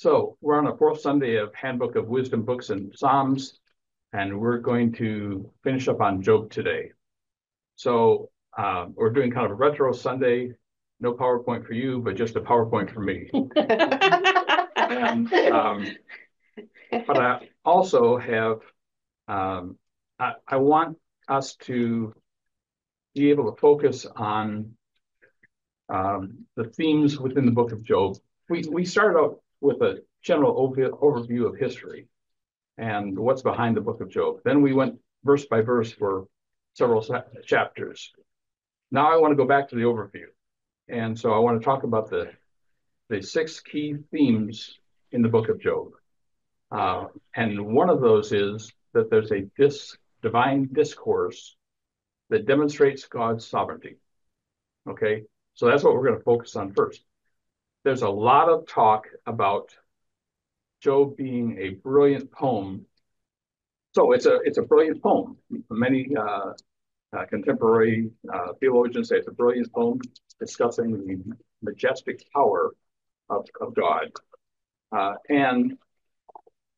So we're on the fourth Sunday of Handbook of Wisdom Books and Psalms, and we're going to finish up on Job today. So we're doing kind of a retro Sunday. No PowerPoint for you, but just a PowerPoint for me. But I also have, I want us to be able to focus on the themes within the book of Job. We started out with a general overview of history and what's behind the book of Job. Then we went verse by verse for several chapters. Now I want to go back to the overview. And so I want to talk about the six key themes in the book of Job. And one of those is that there's a divine discourse that demonstrates God's sovereignty. Okay, so that's what we're going to focus on first. There's a lot of talk about Job being a brilliant poem. So it's a brilliant poem. Many contemporary theologians say it's a brilliant poem discussing the majestic power of God. And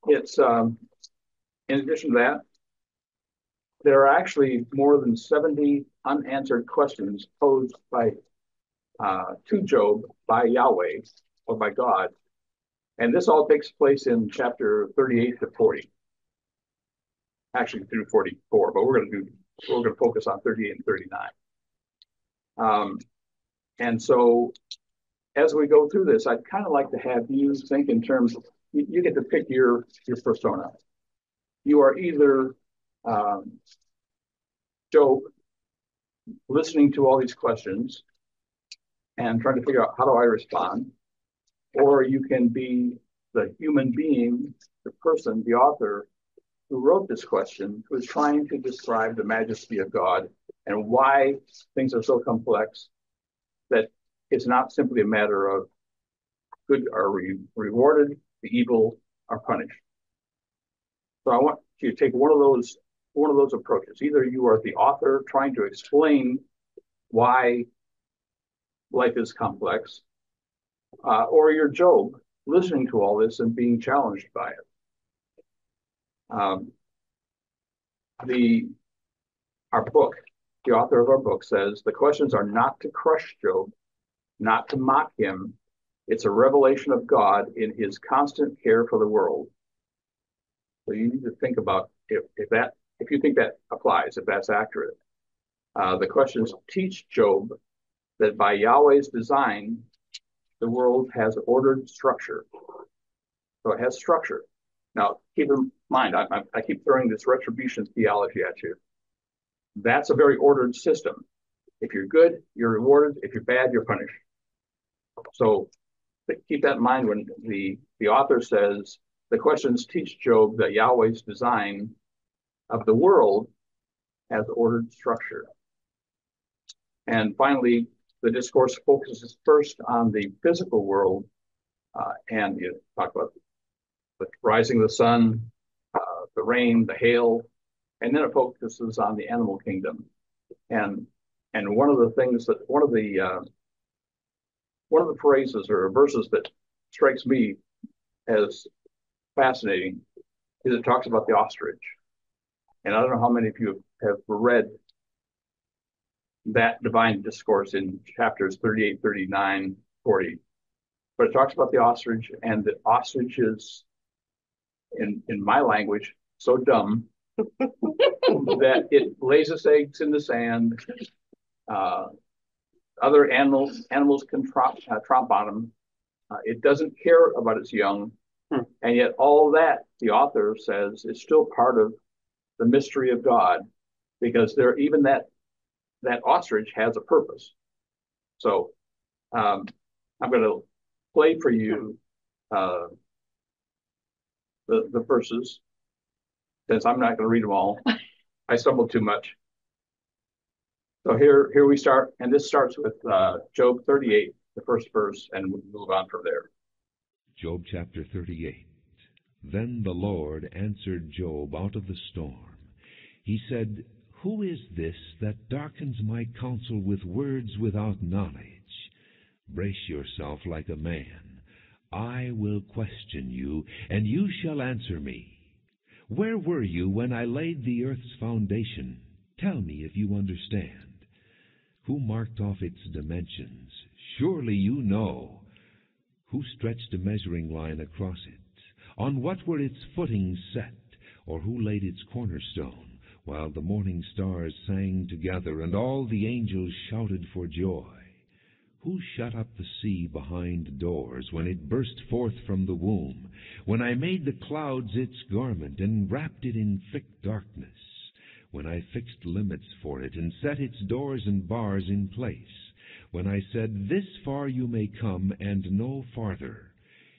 it's, in addition to that, there are actually more than 70 unanswered questions posed by to Job by Yahweh or by God. And this all takes place in chapter 38 to 40. Actually through 44, but we're going to focus on 38 and 39. And so as we go through this, I'd kind of like to have you think in terms of, you get to pick your persona. You are either Job listening to all these questions and trying to figure out how do I respond, or you can be the human being, the person, the author who wrote this question, who is trying to describe the majesty of God and why things are so complex that it's not simply a matter of good are rewarded, the evil are punished. So I want you to take one of those approaches. Either you are the author trying to explain why life is complex, or you're Job listening to all this and being challenged by it. The author of our book says the questions are not to crush Job, not to mock him. It's a revelation of God in his constant care for the world. So you need to think about if you think that applies, if that's accurate. The questions teach Job that by Yahweh's design, the world has ordered structure. So it has structure. Now, keep in mind, I keep throwing this retribution theology at you. That's a very ordered system. If you're good, you're rewarded. If you're bad, you're punished. So keep that in mind when the author says, the questions teach Job that Yahweh's design of the world has ordered structure. And finally, the discourse focuses first on the physical world, and you talk about the rising of the sun, the rain, the hail, and then it focuses on the animal kingdom. And one of the phrases or verses that strikes me as fascinating is it talks about the ostrich. And I don't know how many of you have read that divine discourse in chapters 38, 39, 40. But it talks about the ostrich, and the ostrich is, in my language, so dumb that it lays its eggs in the sand. Other animals can tromp on them. It doesn't care about its young. And yet all that, the author says, is still part of the mystery of God, because there even that ostrich has a purpose. So I'm going to play for you the verses, since I'm not going to read them all. I stumbled too much. So here we start, and this starts with Job 38, the first verse, and we'll move on from there. Job chapter 38. Then the Lord answered Job out of the storm. He said, "Who is this that darkens my counsel with words without knowledge? Brace yourself like a man. I will question you, and you shall answer me. Where were you when I laid the earth's foundation? Tell me if you understand. Who marked off its dimensions? Surely you know. Who stretched a measuring line across it? On what were its footings set? Or who laid its cornerstone, while the morning stars sang together, and all the angels shouted for joy? Who shut up the sea behind doors when it burst forth from the womb, when I made the clouds its garment and wrapped it in thick darkness, when I fixed limits for it and set its doors and bars in place, when I said, "This far you may come and no farther.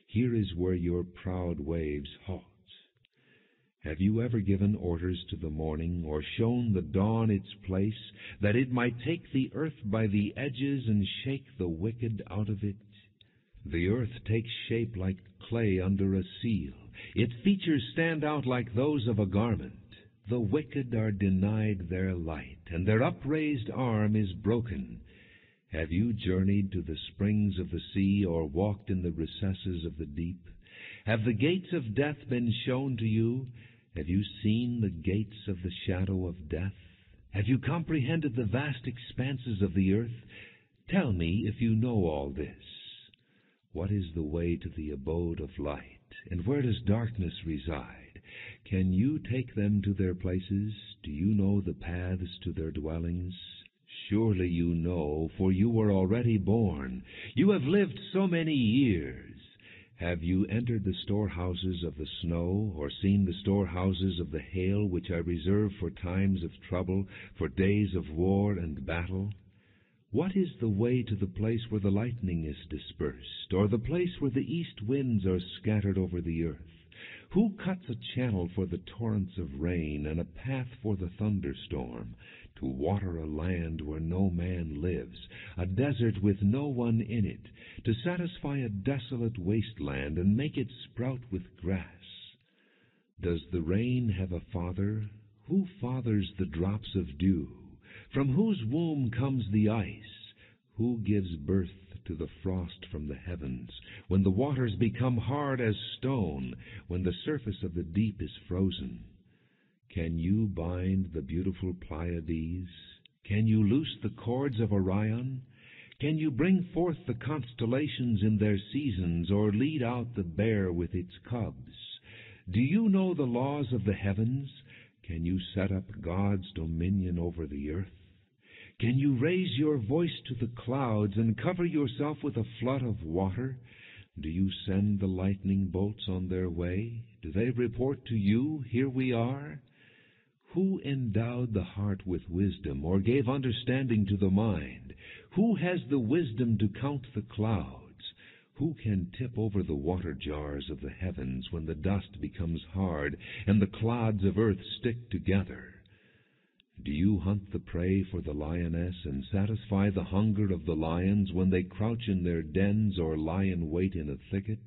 Here is where your proud waves halt." Have you ever given orders to the morning, or shown the dawn its place, that it might take the earth by the edges and shake the wicked out of it? The earth takes shape like clay under a seal. Its features stand out like those of a garment. The wicked are denied their light, and their upraised arm is broken. Have you journeyed to the springs of the sea, or walked in the recesses of the deep? Have the gates of death been shown to you? Have you seen the gates of the shadow of death? Have you comprehended the vast expanses of the earth? Tell me if you know all this. What is the way to the abode of light, and where does darkness reside? Can you take them to their places? Do you know the paths to their dwellings? Surely you know, for you were already born. You have lived so many years. Have you entered the storehouses of the snow, or seen the storehouses of the hail, which I reserve for times of trouble, for days of war and battle? What is the way to the place where the lightning is dispersed, or the place where the east winds are scattered over the earth? Who cuts a channel for the torrents of rain, and a path for the thunderstorm, to water a land where no man lives, a desert with no one in it, to satisfy a desolate wasteland and make it sprout with grass? Does the rain have a father? Who fathers the drops of dew? From whose womb comes the ice? Who gives birth to the frost from the heavens, when the waters become hard as stone, when the surface of the deep is frozen? Can you bind the beautiful Pleiades? Can you loose the cords of Orion? Can you bring forth the constellations in their seasons, or lead out the bear with its cubs? Do you know the laws of the heavens? Can you set up God's dominion over the earth? Can you raise your voice to the clouds and cover yourself with a flood of water? Do you send the lightning bolts on their way? Do they report to you, "Here we are"? Who endowed the heart with wisdom, or gave understanding to the mind? Who has the wisdom to count the clouds? Who can tip over the water jars of the heavens when the dust becomes hard and the clods of earth stick together? Do you hunt the prey for the lioness, and satisfy the hunger of the lions when they crouch in their dens or lie in wait in a thicket?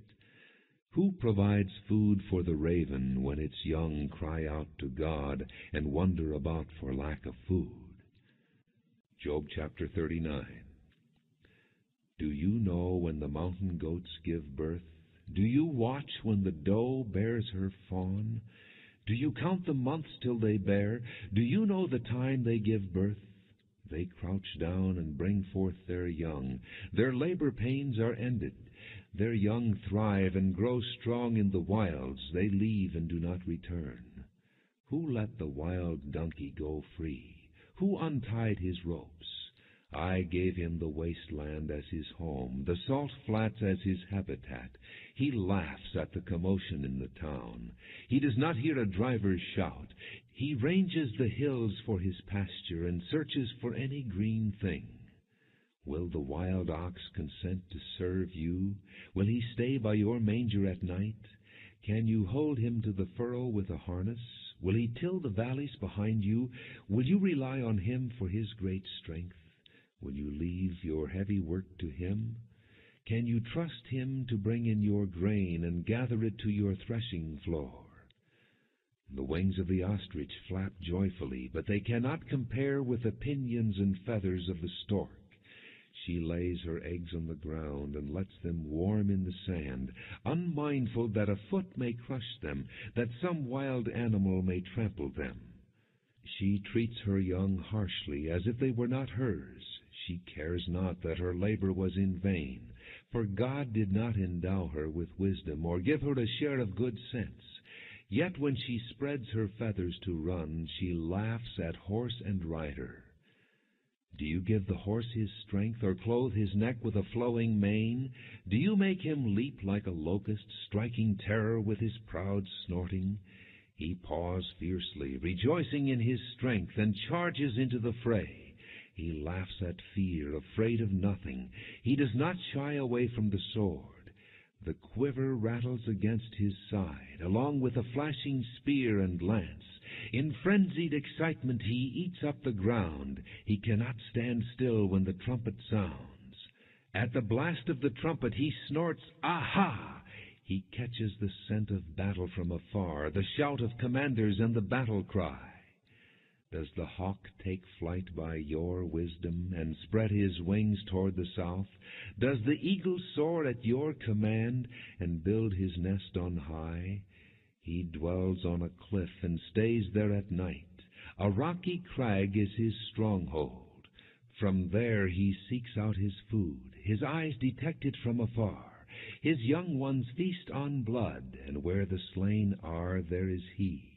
Who provides food for the raven when its young cry out to God and wander about for lack of food? Job chapter 39. Do you know when the mountain goats give birth? Do you watch when the doe bears her fawn? Do you count the months till they bear? Do you know the time they give birth? They crouch down and bring forth their young. Their labor pains are ended. Their young thrive and grow strong in the wilds. They leave and do not return. Who let the wild donkey go free? Who untied his ropes? I gave him the wasteland as his home, the salt flats as his habitat. He laughs at the commotion in the town. He does not hear a driver's shout. He ranges the hills for his pasture, and searches for any green thing. Will the wild ox consent to serve you? Will he stay by your manger at night? Can you hold him to the furrow with a harness? Will he till the valleys behind you? Will you rely on him for his great strength? Will you leave your heavy work to him? Can you trust him to bring in your grain and gather it to your threshing floor? The wings of the ostrich flap joyfully, but they cannot compare with the pinions and feathers of the stork. She lays her eggs on the ground and lets them warm in the sand, unmindful that a foot may crush them, that some wild animal may trample them. She treats her young harshly, as if they were not hers. She cares not that her labor was in vain, for God did not endow her with wisdom or give her a share of good sense. Yet when she spreads her feathers to run, she laughs at horse and rider. Do you give the horse his strength, or clothe his neck with a flowing mane? Do you make him leap like a locust, striking terror with his proud snorting? He paws fiercely, rejoicing in his strength, and charges into the fray. He laughs at fear, afraid of nothing. He does not shy away from the sword. The quiver rattles against his side, along with a flashing spear and lance. In frenzied excitement he eats up the ground. He cannot stand still when the trumpet sounds. At the blast of the trumpet he snorts, "Aha!" He catches the scent of battle from afar, the shout of commanders and the battle cry. Does the hawk take flight by your wisdom and spread his wings toward the south? Does the eagle soar at your command and build his nest on high? He dwells on a cliff and stays there at night. A rocky crag is his stronghold. From there he seeks out his food. His eyes detect it from afar. His young ones feast on blood, and where the slain are, there is he.